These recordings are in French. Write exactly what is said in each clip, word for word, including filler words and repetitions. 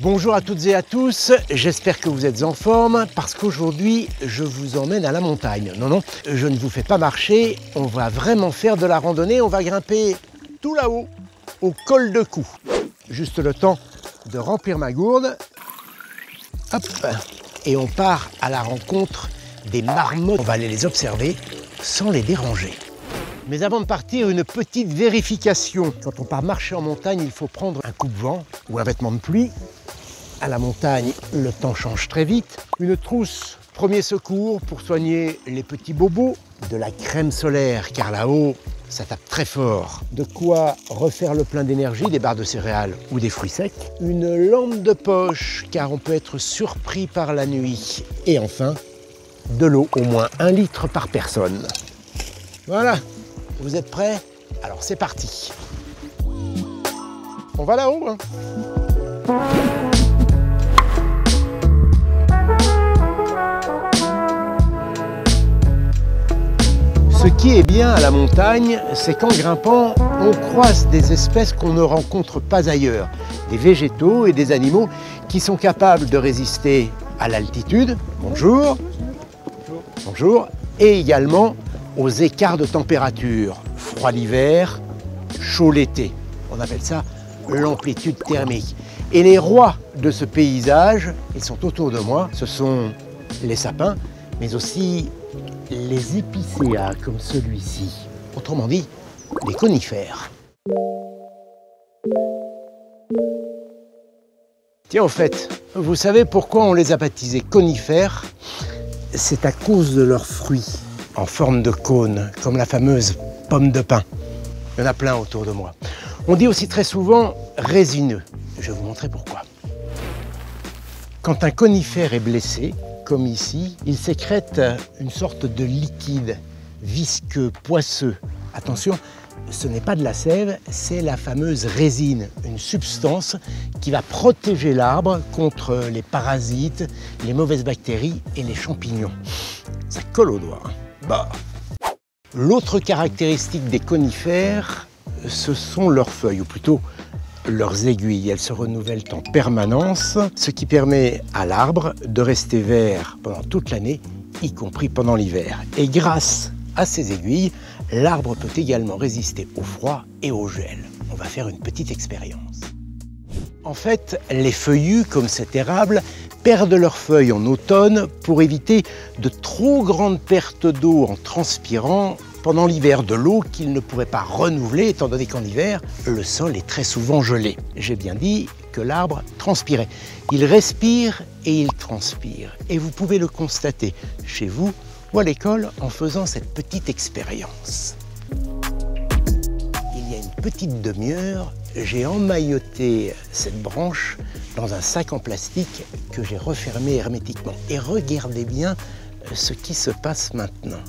Bonjour à toutes et à tous, j'espère que vous êtes en forme parce qu'aujourd'hui je vous emmène à la montagne. Non, non, je ne vous fais pas marcher, on va vraiment faire de la randonnée, on va grimper tout là-haut, au col de Cou. Juste le temps de remplir ma gourde. Hop, et on part à la rencontre des marmottes. On va aller les observer sans les déranger. Mais avant de partir, une petite vérification. Quand on part marcher en montagne, il faut prendre un coupe-vent ou un vêtement de pluie. À la montagne, le temps change très vite. Une trousse premier secours pour soigner les petits bobos. De la crème solaire, car là-haut, ça tape très fort. De quoi refaire le plein d'énergie, des barres de céréales ou des fruits secs. Une lampe de poche, car on peut être surpris par la nuit. Et enfin, de l'eau, au moins un litre par personne. Voilà, vous êtes prêts? Alors c'est parti. On va là-haut, hein? Ce qui est bien à la montagne, c'est qu'en grimpant, on croise des espèces qu'on ne rencontre pas ailleurs. Des végétaux et des animaux qui sont capables de résister à l'altitude. Bonjour. Bonjour. Et également aux écarts de température, froid l'hiver, chaud l'été. On appelle ça l'amplitude thermique. Et les rois de ce paysage, ils sont autour de moi, ce sont les sapins, mais aussi les épicéas comme celui-ci. Autrement dit, les conifères. Tiens, en fait, vous savez pourquoi on les a baptisés conifères? C'est à cause de leurs fruits, en forme de cône, comme la fameuse pomme de pin. Il y en a plein autour de moi. On dit aussi très souvent résineux. Je vais vous montrer pourquoi. Quand un conifère est blessé, comme ici, il sécrète une sorte de liquide visqueux, poisseux. Attention, ce n'est pas de la sève, c'est la fameuse résine, une substance qui va protéger l'arbre contre les parasites, les mauvaises bactéries et les champignons. Ça colle au doigt. Bah. L'autre caractéristique des conifères, ce sont leurs feuilles, ou plutôt leurs aiguilles. Elles se renouvellent en permanence, ce qui permet à l'arbre de rester vert pendant toute l'année, y compris pendant l'hiver. Et grâce à ces aiguilles, l'arbre peut également résister au froid et au gel. On va faire une petite expérience. En fait, les feuillus, comme cet érable, perdent leurs feuilles en automne pour éviter de trop grandes pertes d'eau en transpirant pendant l'hiver, de l'eau qu'ils ne pourraient pas renouveler étant donné qu'en hiver, le sol est très souvent gelé. J'ai bien dit que l'arbre transpirait. Il respire et il transpire. Et vous pouvez le constater chez vous ou à l'école en faisant cette petite expérience. Il y a une petite demi-heure, j'ai emmailloté cette branche dans un sac en plastique que j'ai refermé hermétiquement. Et regardez bien ce qui se passe maintenant.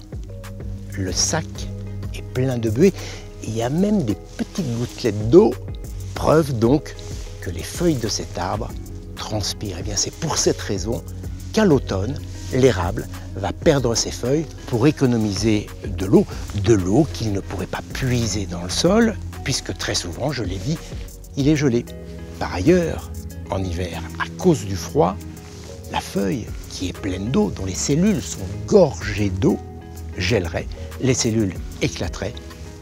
Le sac est plein de buée, il y a même des petites gouttelettes d'eau, preuve donc que les feuilles de cet arbre transpirent. Et bien c'est pour cette raison qu'à l'automne, l'érable va perdre ses feuilles pour économiser de l'eau, de l'eau qu'il ne pourrait pas puiser dans le sol, puisque très souvent, je l'ai dit, il est gelé. Par ailleurs, en hiver, à cause du froid, la feuille qui est pleine d'eau, dont les cellules sont gorgées d'eau, gèlerait, les cellules éclateraient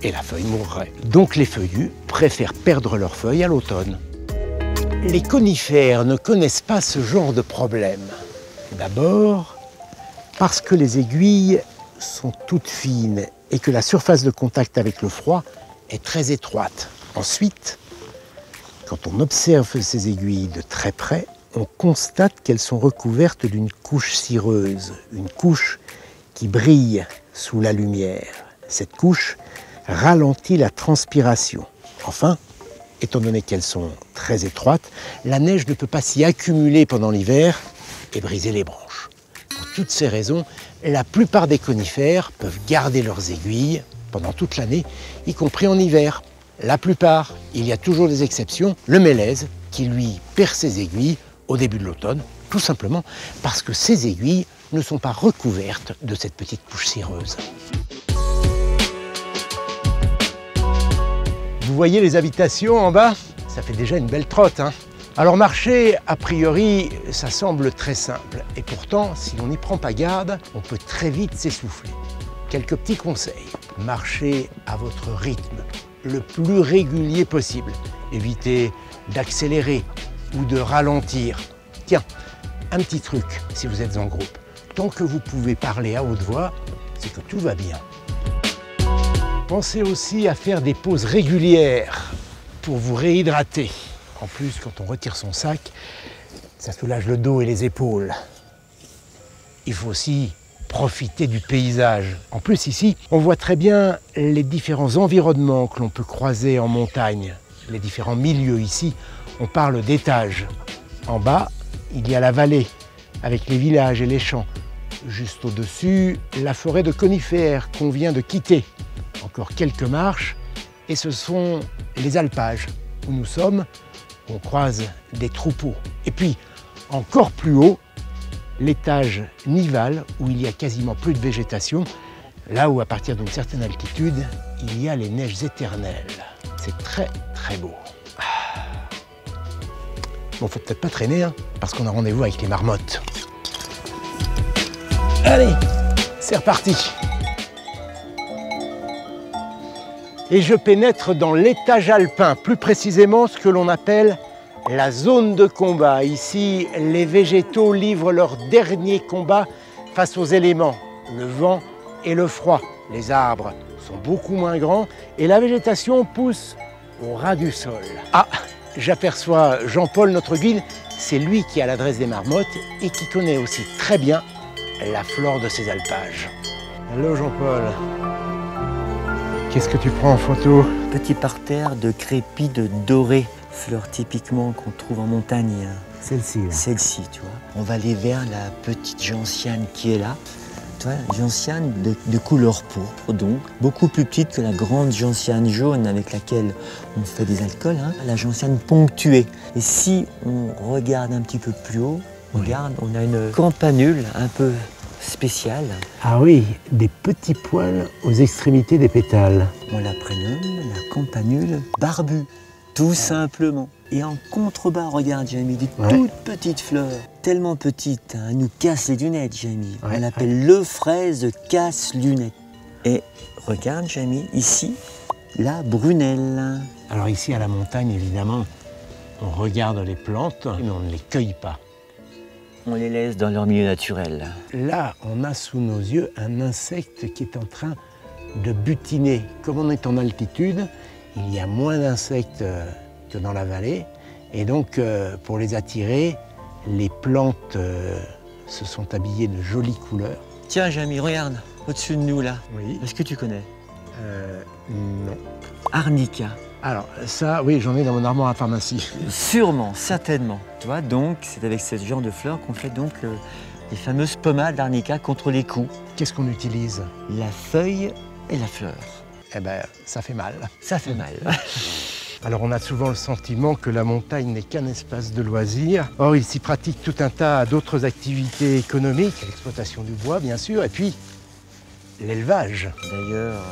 et la feuille mourrait. Donc les feuillus préfèrent perdre leurs feuilles à l'automne. Les conifères ne connaissent pas ce genre de problème. D'abord, parce que les aiguilles sont toutes fines et que la surface de contact avec le froid est très étroite. Ensuite, quand on observe ces aiguilles de très près, on constate qu'elles sont recouvertes d'une couche cireuse, une couche qui brille sous la lumière. Cette couche ralentit la transpiration. Enfin, étant donné qu'elles sont très étroites, la neige ne peut pas s'y accumuler pendant l'hiver et briser les branches. Pour toutes ces raisons, la plupart des conifères peuvent garder leurs aiguilles pendant toute l'année, y compris en hiver. La plupart, il y a toujours des exceptions, le mélèze qui lui perd ses aiguilles au début de l'automne, tout simplement parce que ses aiguilles ne sont pas recouvertes de cette petite couche cireuse. Vous voyez les habitations en bas? Ça fait déjà une belle trotte, hein? Alors marcher, a priori, ça semble très simple. Et pourtant, si l'on n'y prend pas garde, on peut très vite s'essouffler. Quelques petits conseils. Marchez à votre rythme, le plus régulier possible. Évitez d'accélérer ou de ralentir. Tiens, un petit truc si vous êtes en groupe. Tant que vous pouvez parler à haute voix, c'est que tout va bien. Pensez aussi à faire des pauses régulières pour vous réhydrater. En plus, quand on retire son sac, ça soulage le dos et les épaules. Il faut aussi profiter du paysage. En plus, ici, on voit très bien les différents environnements que l'on peut croiser en montagne, les différents milieux. Ici, on parle d'étages. En bas, il y a la vallée, avec les villages et les champs. Juste au-dessus, la forêt de conifères qu'on vient de quitter. Encore quelques marches, et ce sont les alpages où nous sommes. On croise des troupeaux. Et puis, encore plus haut, l'étage nival, où il y a quasiment plus de végétation, là où à partir d'une certaine altitude, il y a les neiges éternelles. C'est très très beau. Bon, faut peut-être pas traîner, hein, parce qu'on a rendez-vous avec les marmottes. Allez, c'est reparti. Et je pénètre dans l'étage alpin, plus précisément ce que l'on appelle la zone de combat. Ici, les végétaux livrent leur dernier combat face aux éléments, le vent et le froid. Les arbres sont beaucoup moins grands et la végétation pousse au ras du sol. Ah, j'aperçois Jean-Paul, notre guide. C'est lui qui a l'adresse des marmottes et qui connaît aussi très bien la flore de ces alpages. Hello Jean-Paul. Qu'est-ce que tu prends en photo? Petit parterre de crépi de doré, fleurs typiquement qu'on trouve en montagne. Celle-ci. Celle-ci, tu vois. On va aller vers la petite gentiane qui est là. Tu vois, gentiane de, de couleur pourpre, donc beaucoup plus petite que la grande gentiane jaune avec laquelle on fait des alcools, hein. La gentiane ponctuée. Et si on regarde un petit peu plus haut, oui. Regarde, on a une campanule un peu spécial. Ah oui, des petits poils aux extrémités des pétales. On la prénomme la campanule barbue, tout simplement. Et en contrebas, regarde, Jamy, des ouais. toutes petites fleurs, tellement petites, hein, nous casse les lunettes, Jamy. Ouais, on l'appelle ouais. le fraise casse-lunettes. Et regarde, Jamy, ici, la brunelle. Alors ici, à la montagne, évidemment, on regarde les plantes, mais on ne les cueille pas. On les laisse dans leur milieu naturel. Là, on a sous nos yeux un insecte qui est en train de butiner. Comme on est en altitude, il y a moins d'insectes que dans la vallée. Et donc, euh, pour les attirer, les plantes euh, se sont habillées de jolies couleurs. Tiens, Jamy, regarde, au-dessus de nous, là. Oui. Est-ce que tu connais? Euh, non. Arnica. Alors, ça, oui, j'en ai dans mon armoire à pharmacie. Sûrement, certainement. Tu vois, donc, c'est avec ce genre de fleurs qu'on fait donc le, les fameuses pommades d'arnica contre les coups. Qu'est-ce qu'on utilise? La feuille et la fleur. Eh ben, ça fait mal. Ça fait mal. Alors, on a souvent le sentiment que la montagne n'est qu'un espace de loisirs. Or, il s'y pratique tout un tas d'autres activités économiques, l'exploitation du bois, bien sûr, et puis l'élevage. D'ailleurs...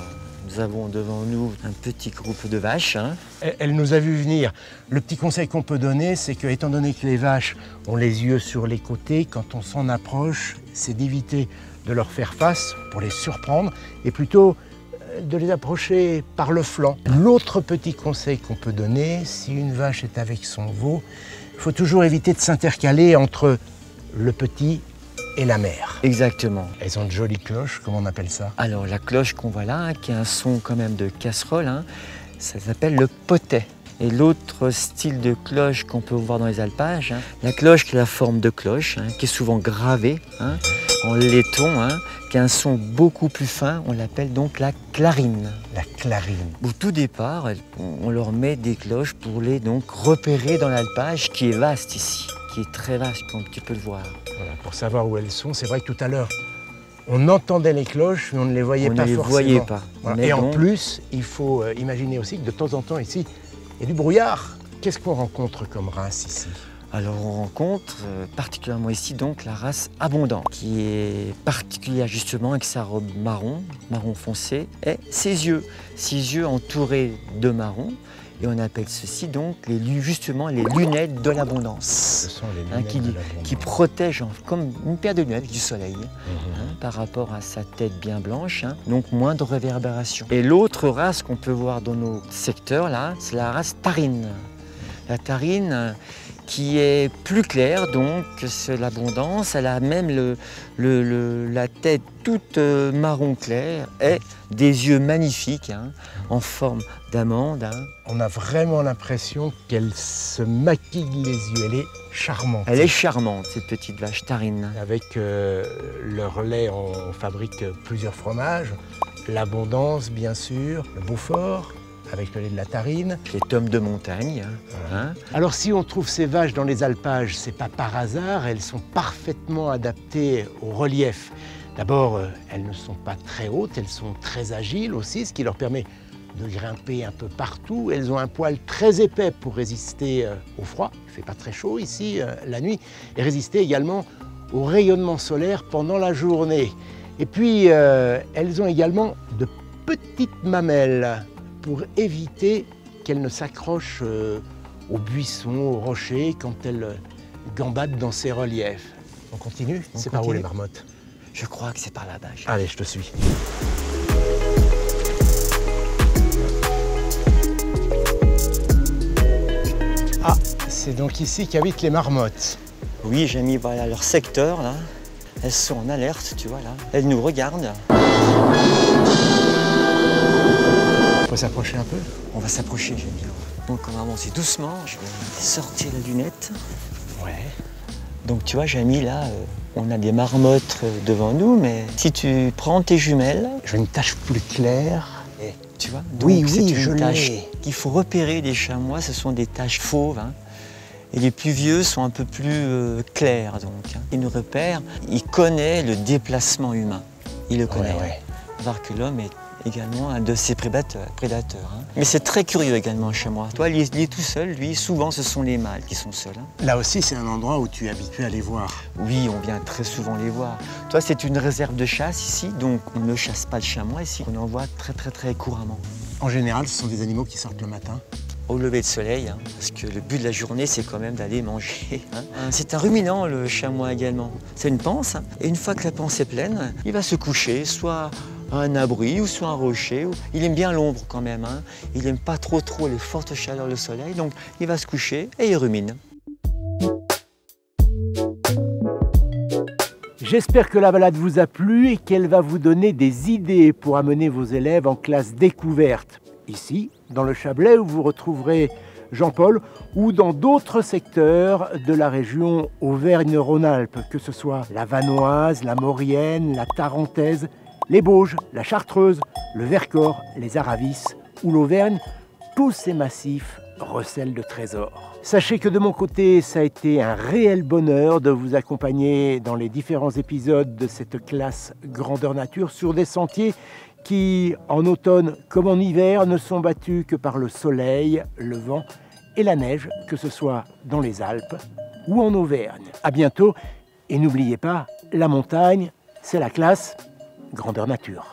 Nous avons devant nous un petit groupe de vaches. Hein. Elle, elle nous a vu venir. Le petit conseil qu'on peut donner, c'est que, étant donné que les vaches ont les yeux sur les côtés, quand on s'en approche, c'est d'éviter de leur faire face pour les surprendre et plutôt de les approcher par le flanc. L'autre petit conseil qu'on peut donner, si une vache est avec son veau, il faut toujours éviter de s'intercaler entre le petit et la mère. Exactement. Elles ont de jolies cloches, comment on appelle ça? Alors la cloche qu'on voit là, qui a un son quand même de casserole, hein, ça s'appelle le potet. Et l'autre style de cloche qu'on peut voir dans les alpages, hein, la cloche qui a la forme de cloche, hein, qui est souvent gravée hein, en laiton, hein, qui a un son beaucoup plus fin, on l'appelle donc la clarine. La clarine. Au tout départ, on leur met des cloches pour les donc repérer dans l'alpage qui est vaste ici. Qui est très vaste, comme tu peux le voir. Voilà, pour savoir où elles sont, c'est vrai que tout à l'heure, on entendait les cloches, mais on ne les voyait on pas les forcément. Voyait pas. Voilà. Et bon. En plus, il faut imaginer aussi que de temps en temps ici, il y a du brouillard. Qu'est-ce qu'on rencontre comme race ici? Alors on rencontre euh, particulièrement ici donc la race abondante, qui est particulière justement avec sa robe marron, marron foncé, et ses yeux, ses yeux entourés de marron. Et on appelle ceci donc les, justement les lunettes de l'abondance, hein, qui, qui protègent comme une paire de lunettes du soleil, mm-hmm. hein, par rapport à sa tête bien blanche, hein, donc moins de réverbération. Et l'autre race qu'on peut voir dans nos secteurs là, c'est la race tarine. La tarine qui est plus claire, donc c'est l'abondance, elle a même le, le, le, la tête toute marron clair et des yeux magnifiques, hein, en forme d'amande. Hein. On a vraiment l'impression qu'elle se maquille les yeux, elle est charmante. Elle est charmante, cette petite vache tarine. Avec euh, leur lait, on fabrique plusieurs fromages, l'abondance bien sûr, le Beaufort, avec le lait de la tarine. Les tomes de montagne. Voilà. Hein. Alors si on trouve ces vaches dans les alpages, c'est pas par hasard, elles sont parfaitement adaptées au relief. D'abord, elles ne sont pas très hautes, elles sont très agiles aussi, ce qui leur permet de grimper un peu partout. Elles ont un poil très épais pour résister au froid, il ne fait pas très chaud ici la nuit, et résister également au rayonnement solaire pendant la journée. Et puis, euh, elles ont également de petites mamelles, pour éviter qu'elles ne s'accrochent euh, aux buissons, aux rochers, quand elles gambadent dans ces reliefs. On continue? C'est par où les marmottes? Je crois que c'est par là-bas. Allez, je te suis. Ah, c'est donc ici qu'habitent les marmottes. Oui, j'ai mis voilà, leur secteur, là. Elles sont en alerte, tu vois, là. Elles nous regardent. S'approcher un peu. On va s'approcher, j'aime bien. Donc on va avancer doucement, je vais sortir la lunette. Ouais. Donc tu vois, Jamy, là, euh, on a des marmottes devant nous, mais si tu prends tes jumelles... Je veux une tache plus claire. Et, tu vois, donc, oui, oui, une je l'ai. Il faut repérer les chamois, ce sont des taches fauves. Hein. Et les plus vieux sont un peu plus euh, clairs, donc. Hein. Ils nous repèrent, ils connaissent le déplacement humain. Ils le connaissent. Ouais, ouais. On va voir que l'homme est également un de ses prédateurs. prédateurs hein. Mais c'est très curieux également chez moi. Toi, il est tout seul, lui. Souvent, ce sont les mâles qui sont seuls. Hein. Là aussi, c'est un endroit où tu es habitué à les voir. Oui, on vient très souvent les voir. Toi, c'est une réserve de chasse ici, donc on ne chasse pas le chamois ici. On en voit très, très, très couramment. En général, ce sont des animaux qui sortent le matin. Au lever de soleil, hein, parce que le but de la journée, c'est quand même d'aller manger. Hein. C'est un ruminant, le chamois également. C'est une panse, hein. Et une fois que la panse est pleine, il va se coucher, soit un abri ou soit un rocher. Il aime bien l'ombre quand même, hein. Il n'aime pas trop trop les fortes chaleurs du soleil, donc il va se coucher et il rumine. J'espère que la balade vous a plu et qu'elle va vous donner des idées pour amener vos élèves en classe découverte. Ici, dans le Chablais, où vous retrouverez Jean-Paul, ou dans d'autres secteurs de la région Auvergne-Rhône-Alpes, que ce soit la Vanoise, la Maurienne, la Tarentaise, les Bauges, la Chartreuse, le Vercors, les Aravis ou l'Auvergne, tous ces massifs recèlent de trésors. Sachez que de mon côté, ça a été un réel bonheur de vous accompagner dans les différents épisodes de cette classe Grandeur Nature sur des sentiers qui, en automne comme en hiver, ne sont battus que par le soleil, le vent et la neige, que ce soit dans les Alpes ou en Auvergne. À bientôt et n'oubliez pas, la montagne, c'est la classe Grandeur Nature.